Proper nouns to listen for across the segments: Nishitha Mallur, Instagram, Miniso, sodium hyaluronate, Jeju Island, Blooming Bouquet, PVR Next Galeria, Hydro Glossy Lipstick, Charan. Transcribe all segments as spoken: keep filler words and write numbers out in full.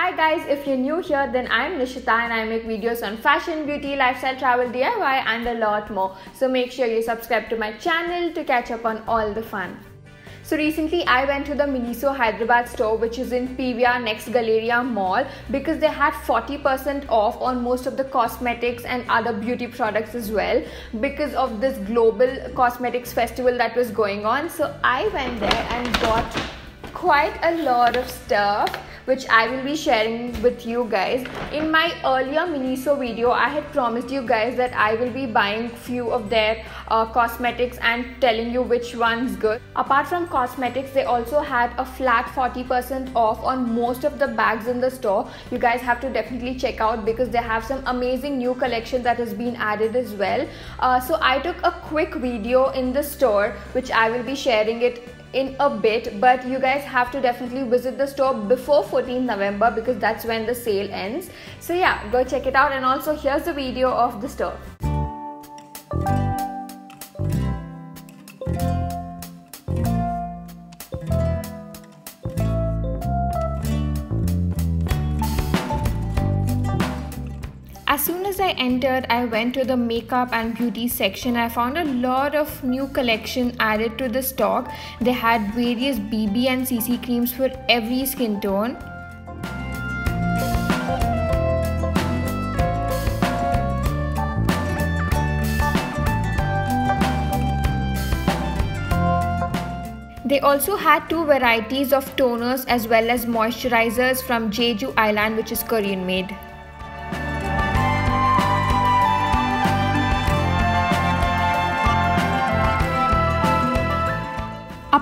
Hi guys, if you're new here, then I'm Nishita and I make videos on fashion, beauty, lifestyle, travel, D I Y and a lot more. So make sure you subscribe to my channel to catch up on all the fun. So recently I went to the Miniso Hyderabad store, which is in P V R Next Galeria mall, because they had forty percent off on most of the cosmetics and other beauty products as well, because of this global cosmetics festival that was going on. So I went there and got quite a lot of stuff which I will be sharing with you guys. In my earlier Miniso video, I had promised you guys that I will be buying few of their uh, cosmetics and telling you which one's good. Apart from cosmetics, they also had a flat forty percent off on most of the bags in the store. You guys have to definitely check out because they have some amazing new collection that has been added as well. Uh, so I took a quick video in the store, which I will be sharing it in a bit, but you guys have to definitely visit the store before fourteenth November because that's when the sale ends. So yeah, go check it out, and also here's the video of the store. As soon as I entered, I went to the makeup and beauty section. I found a lot of new collection added to the stock. They had various B B and C C creams for every skin tone. They also had two varieties of toners as well as moisturizers from Jeju Island, which is Korean made.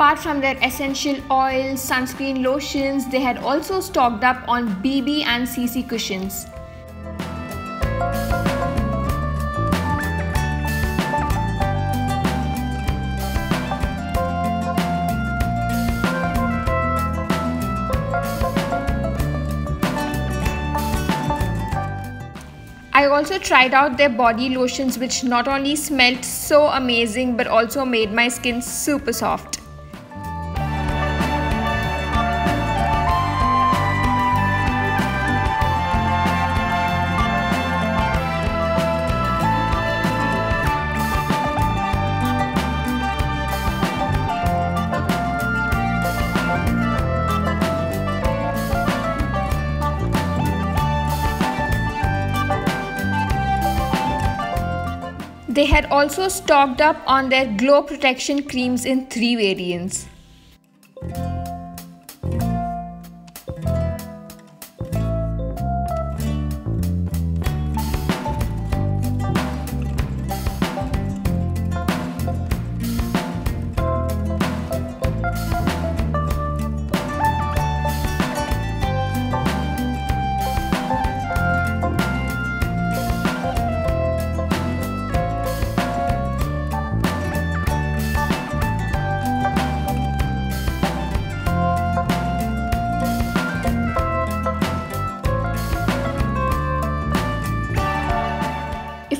Apart from their essential oils, sunscreen lotions, they had also stocked up on B B and C C cushions. I also tried out their body lotions, which not only smelled so amazing but also made my skin super soft. They had also stocked up on their glow protection creams in three variants.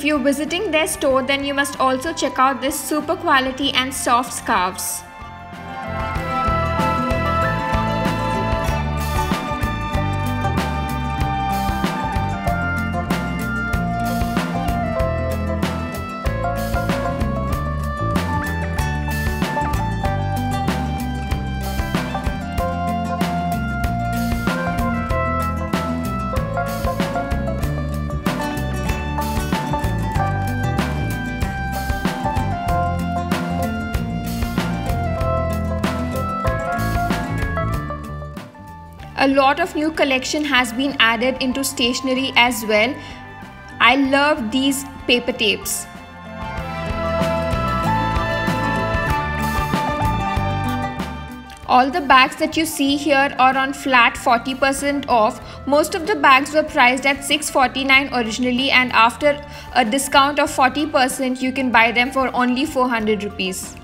If you're visiting their store, then you must also check out this super quality and soft scarves. A lot of new collection has been added into stationery as well. I love these paper tapes. All the bags that you see here are on flat forty percent off. Most of the bags were priced at six hundred forty-nine dollars originally, and after a discount of forty percent, you can buy them for only four hundred rupees.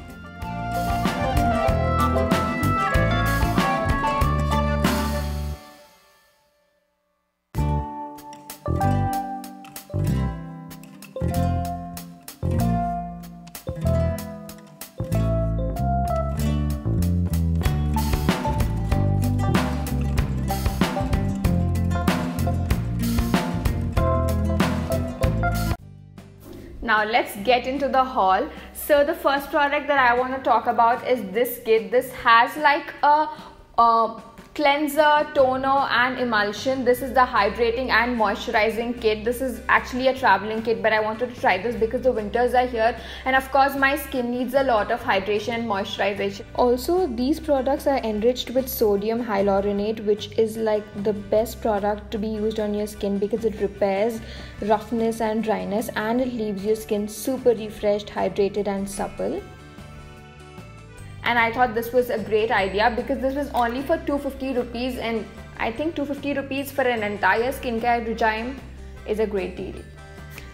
Now let's get into the haul. So the first product that I want to talk about is this kit. This has like a uh, cleanser, toner and emulsion. This is the hydrating and moisturizing kit. This is actually a traveling kit, but I wanted to try this because the winters are here and of course my skin needs a lot of hydration and moisturization. Also, these products are enriched with sodium hyaluronate, which is like the best product to be used on your skin because it repairs roughness and dryness and it leaves your skin super refreshed, hydrated and supple. And I thought this was a great idea because this was only for two hundred fifty rupees, and I think two hundred fifty rupees for an entire skincare regime is a great deal.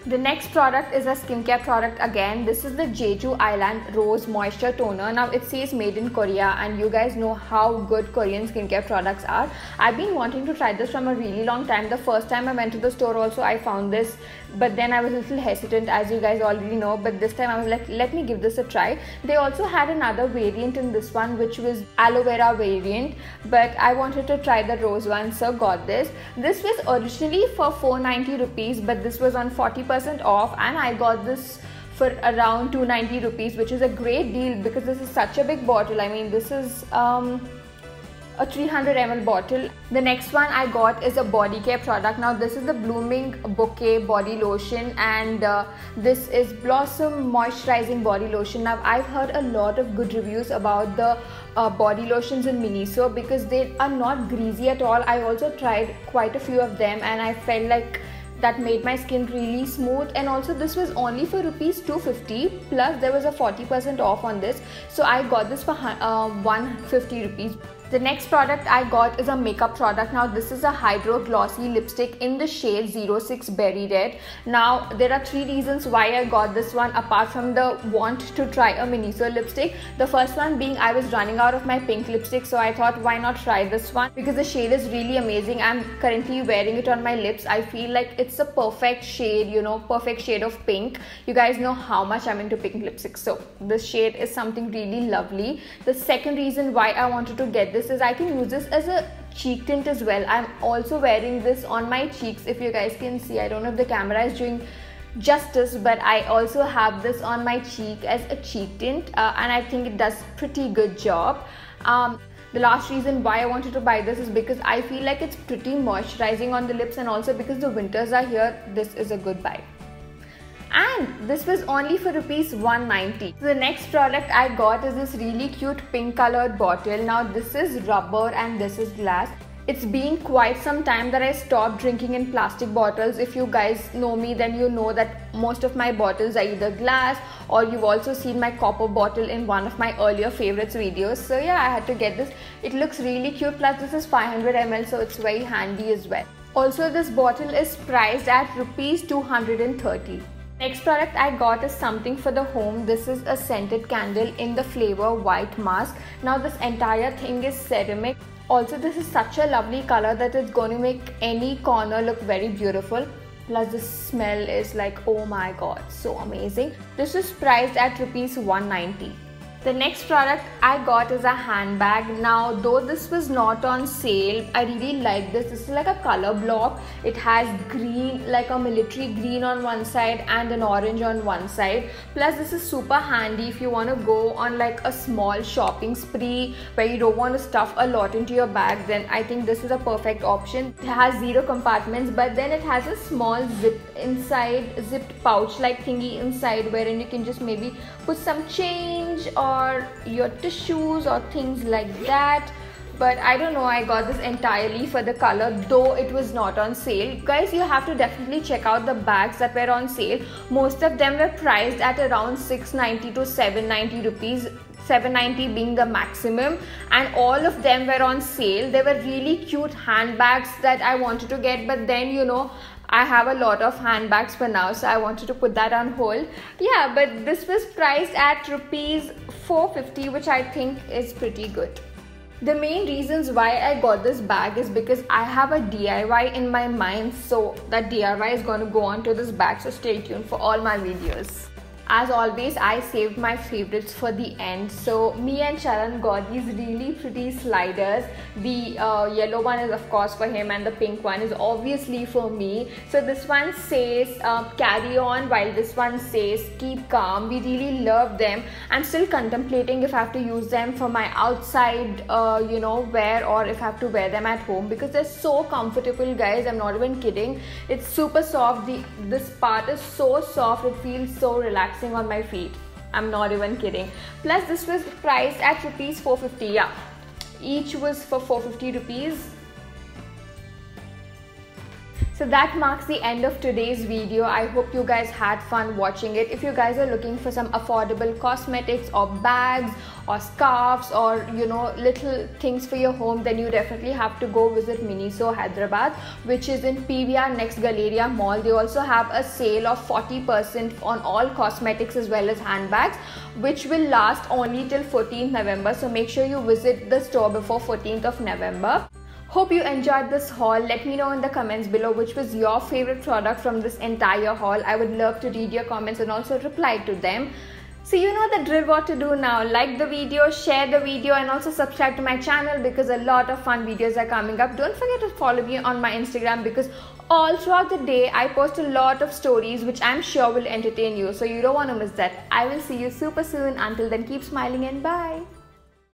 The next product is a skincare product again. This is the Jeju Island Rose Moisture Toner. Now it says made in Korea and you guys know how good Korean skincare products are. I've been wanting to try this from a really long time. The first time I went to the store also I found this, but then I was a little hesitant as you guys already know, but this time I was like, let me give this a try. They also had another variant in this one which was aloe vera variant, but I wanted to try the rose one, so got this. This was originally for four hundred ninety rupees, but this was on forty percent off and I got this for around two hundred ninety rupees, which is a great deal because this is such a big bottle. I mean, this is um a three hundred milliliter bottle. The next one I got is a body care product. Now this is the Blooming Bouquet body lotion, and uh, this is Blossom Moisturizing Body Lotion. Now I've heard a lot of good reviews about the uh, body lotions in Miniso because they are not greasy at all. I also tried quite a few of them and I felt like that made my skin really smooth, and also this was only for rupees two hundred fifty, plus there was a forty percent off on this, so I got this for uh, one hundred fifty rupees. The next product I got is a makeup product. Now this is a Hydro Glossy Lipstick in the shade zero six Berry Red. Now there are three reasons why I got this one apart from the want to try a Miniso lipstick. The first one being I was running out of my pink lipstick, so I thought why not try this one because the shade is really amazing. I'm currently wearing it on my lips. I feel like it's a perfect shade, you know, perfect shade of pink. You guys know how much I'm into pink lipsticks, so this shade is something really lovely. The second reason why I wanted to get this is I can use this as a cheek tint as well. I'm also wearing this on my cheeks, if you guys can see. I don't know if the camera is doing justice, but I also have this on my cheek as a cheek tint, uh, and I think it does pretty good job. Um, the last reason why I wanted to buy this is because I feel like it's pretty moisturizing on the lips, and also because the winters are here, this is a good buy. And this was only for rupees one hundred ninety. The next product I got is this really cute pink colored bottle. Now this is rubber and this is glass. It's been quite some time that I stopped drinking in plastic bottles. If you guys know me, then you know that most of my bottles are either glass, or you've also seen my copper bottle in one of my earlier favorites videos. So yeah, I had to get this. It looks really cute, plus this is five hundred milliliters, so it's very handy as well. Also, this bottle is priced at rupees two hundred thirty. Next product I got is something for the home. This is a scented candle in the flavor White Musk. Now this entire thing is ceramic. Also, this is such a lovely color that it's going to make any corner look very beautiful. Plus the smell is like, oh my god, so amazing. This is priced at rupees one hundred ninety. The next product I got is a handbag. Now though this was not on sale, I really like this. This is like a color block. It has green, like a military green on one side and an orange on one side. Plus this is super handy if you want to go on like a small shopping spree where you don't want to stuff a lot into your bag, then I think this is a perfect option. It has zero compartments, but then it has a small zip inside, zipped pouch like thingy inside, wherein you can just maybe put some change or or your tissues or things like that. But I don't know, I got this entirely for the color, though it was not on sale. Guys, you have to definitely check out the bags that were on sale. Most of them were priced at around six ninety to seven ninety rupees, seven ninety being the maximum, and all of them were on sale. They were really cute handbags that I wanted to get, but then you know I have a lot of handbags for now, so I wanted to put that on hold. Yeah, but this was priced at rupees four hundred fifty, which I think is pretty good. The main reasons why I got this bag is because I have a D I Y in my mind, so that D I Y is going to go on to this bag, so stay tuned for all my videos. As always, I saved my favorites for the end. So me and Charan got these really pretty sliders. The uh, yellow one is of course for him and the pink one is obviously for me. So this one says uh, carry on, while this one says keep calm. We really love them. I'm still contemplating if I have to use them for my outside uh, you know wear, or if I have to wear them at home, because they're so comfortable, guys. I'm not even kidding. It's super soft. The this part is so soft. It feels so relaxing on my feet. I'm not even kidding. Plus this was priced at rupees four fifty. Yeah, each was for four hundred fifty rupees. So that marks the end of today's video. I hope you guys had fun watching it. If you guys are looking for some affordable cosmetics or bags or scarves or you know little things for your home, then you definitely have to go visit Miniso Hyderabad, which is in P V R Next Galeria Mall. They also have a sale of forty percent on all cosmetics as well as handbags, which will last only till fourteenth November. So make sure you visit the store before fourteenth of November. Hope you enjoyed this haul. Let me know in the comments below which was your favorite product from this entire haul. I would love to read your comments and also reply to them. So you know the drill what to do now. Like the video, share the video, and also subscribe to my channel because a lot of fun videos are coming up. Don't forget to follow me on my Instagram because all throughout the day I post a lot of stories which I'm sure will entertain you. So you don't want to miss that. I will see you super soon. Until then, keep smiling and bye.